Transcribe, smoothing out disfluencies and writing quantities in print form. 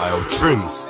I have trends.